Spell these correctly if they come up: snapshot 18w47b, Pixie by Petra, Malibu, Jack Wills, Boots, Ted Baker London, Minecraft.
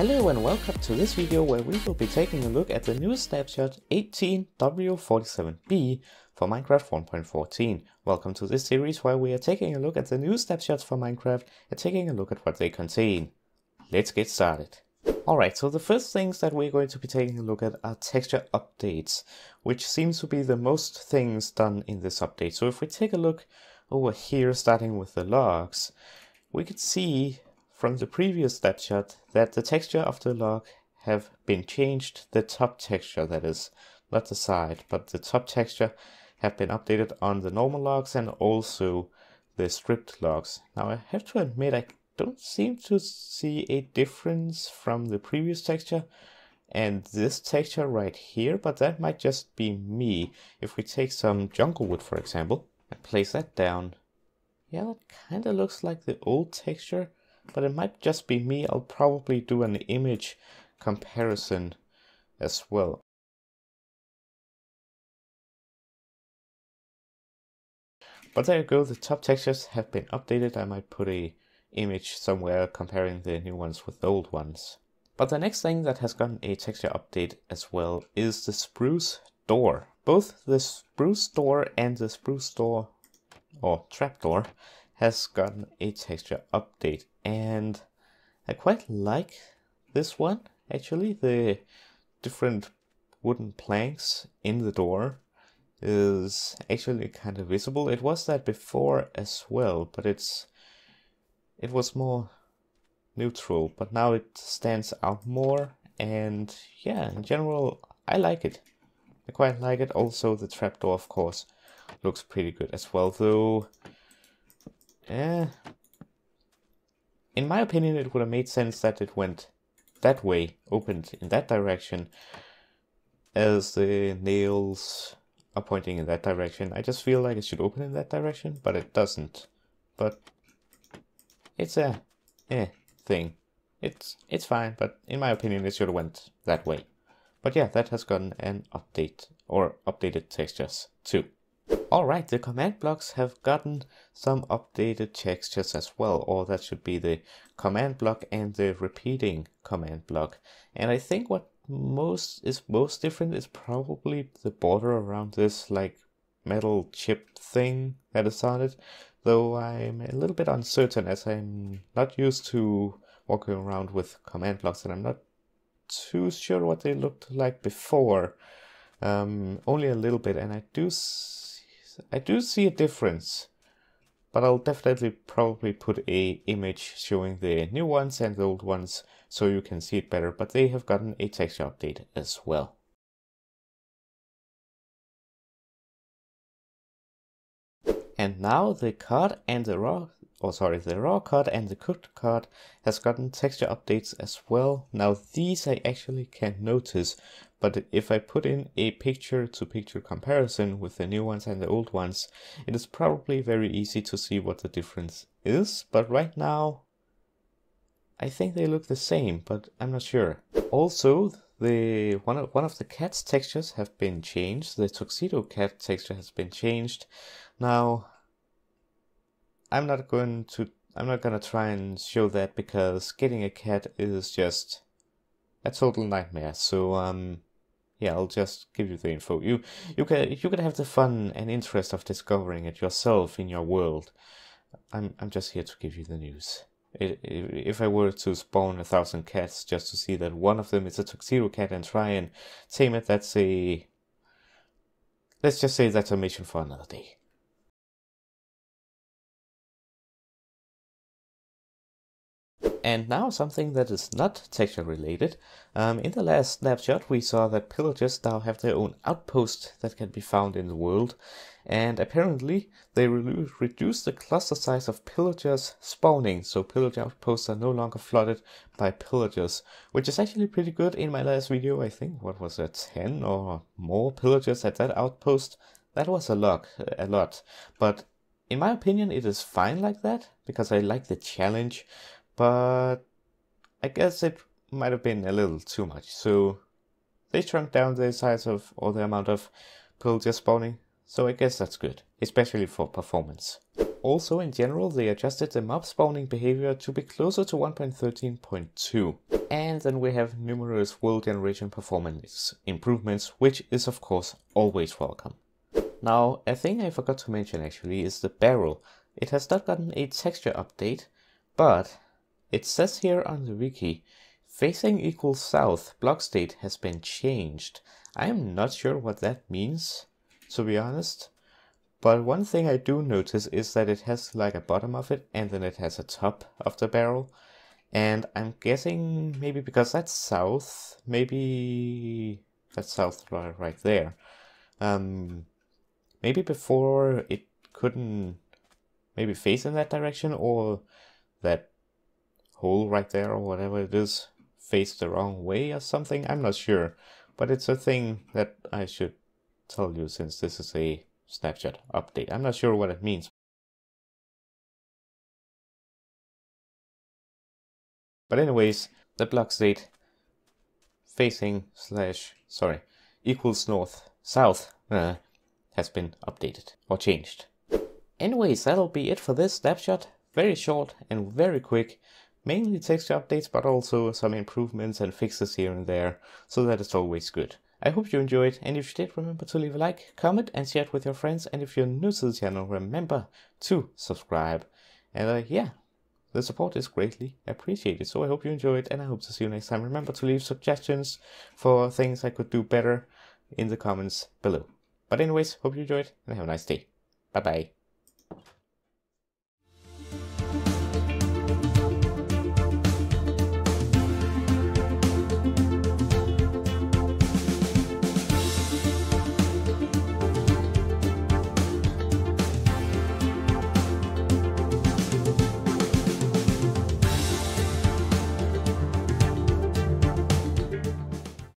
Hello and welcome to this video where we will be taking a look at the new snapshot 18w47b for Minecraft 1.14. Welcome to this series where we are taking a look at the new snapshots for Minecraft and taking a look at what they contain. Let's get started. Alright, so the first things that we're going to be taking a look at are texture updates, which seems to be the most things done in this update. So if we take a look over here, starting with the logs, we could see from the previous snapshot that the texture of the log have been changed. The top texture, that is, not the side, but the top texture have been updated on the normal logs and also the stripped logs. Now I have to admit I don't seem to see a difference from the previous texture and this texture right here, but that might just be me. If we take some jungle wood, for example, and place that down, yeah, that kind of looks like the old texture. But it might just be me. I'll probably do an image comparison as well. But there you go, the top textures have been updated. I might put an image somewhere comparing the new ones with the old ones. But the next thing that has gotten a texture update as well is the spruce door. Both the spruce door and the spruce door, or trapdoor, has gotten a texture update, and I quite like this one actually. The different wooden planks in the door is actually kind of visible. It was that before as well, but it was more neutral, but now it stands out more, and yeah, in general I like it. I quite like it. Also the trapdoor, of course, looks pretty good as well, though. In my opinion, it would have made sense that it went that way, opened in that direction, as the nails are pointing in that direction. I just feel like it should open in that direction, but it doesn't. But it's a thing. It's fine, but in my opinion, it should have went that way. But yeah, that has gotten an update, or updated textures too. Alright, the command blocks have gotten some updated textures as well, or that should be the command block and the repeating command block. And I think what is most different is probably the border around this like metal chip thing that is on it, though I'm a little bit uncertain as I'm not used to walking around with command blocks and I'm not too sure what they looked like before, only a little bit, and I do see a difference, but I'll definitely probably put a image showing the new ones and the old ones so you can see it better, but they have gotten a texture update as well. And now the card and the raw card and the cooked card has gotten texture updates as well. Now these I actually can't notice, but if I put in a picture-to-picture comparison with the new ones and the old ones, it is probably very easy to see what the difference is. But right now, I think they look the same, but I'm not sure. Also, the one of the cat's textures have been changed. The tuxedo cat texture has been changed. Now, I'm not gonna try and show that because getting a cat is just a total nightmare. So yeah, I'll just give you the info. You can have the fun and interest of discovering it yourself in your world. I'm just here to give you the news. If I were to spawn 1,000 cats just to see that one of them is a tuxedo cat and try and tame it, let's just say that's a mission for another day. And now something that is not texture related. In the last snapshot we saw that pillagers now have their own outpost that can be found in the world, and apparently they reduce the cluster size of pillagers spawning, so pillager outposts are no longer flooded by pillagers, which is actually pretty good. In my last video, I think, what was it, 10 or more pillagers at that outpost? That was a lot, but in my opinion it is fine like that, because I like the challenge. But I guess it might have been a little too much, so they shrunk down the size of, or the amount of pillagers spawning, so I guess that's good, especially for performance. Also in general they adjusted the mob spawning behavior to be closer to 1.13.2. And then we have numerous world generation performance improvements, which is of course always welcome. Now, a thing I forgot to mention actually is the barrel. It has not gotten a texture update, but it says here on the wiki, facing equals south block state has been changed. I am not sure what that means, to be honest. But one thing I do notice is that it has like a bottom of it and then it has a top of the barrel. And I'm guessing maybe because that's south, maybe that's south right there. Maybe before it couldn't maybe face in that direction, or that hole right there or whatever it is faced the wrong way or something. I'm not sure, but it's a thing that I should tell you since this is a snapshot update. I'm not sure what it means. But anyways, the block state facing equals south has been updated or changed. Anyways, that'll be it for this snapshot. Very short and very quick. Mainly texture updates, but also some improvements and fixes here and there. So that is always good. I hope you enjoyed, and if you did, remember to leave a like, comment and share it with your friends, and if you're new to the channel, remember to subscribe. And yeah, the support is greatly appreciated, so I hope you enjoyed, and I hope to see you next time. Remember to leave suggestions for things I could do better in the comments below. But anyways, hope you enjoyed, and have a nice day. Bye bye.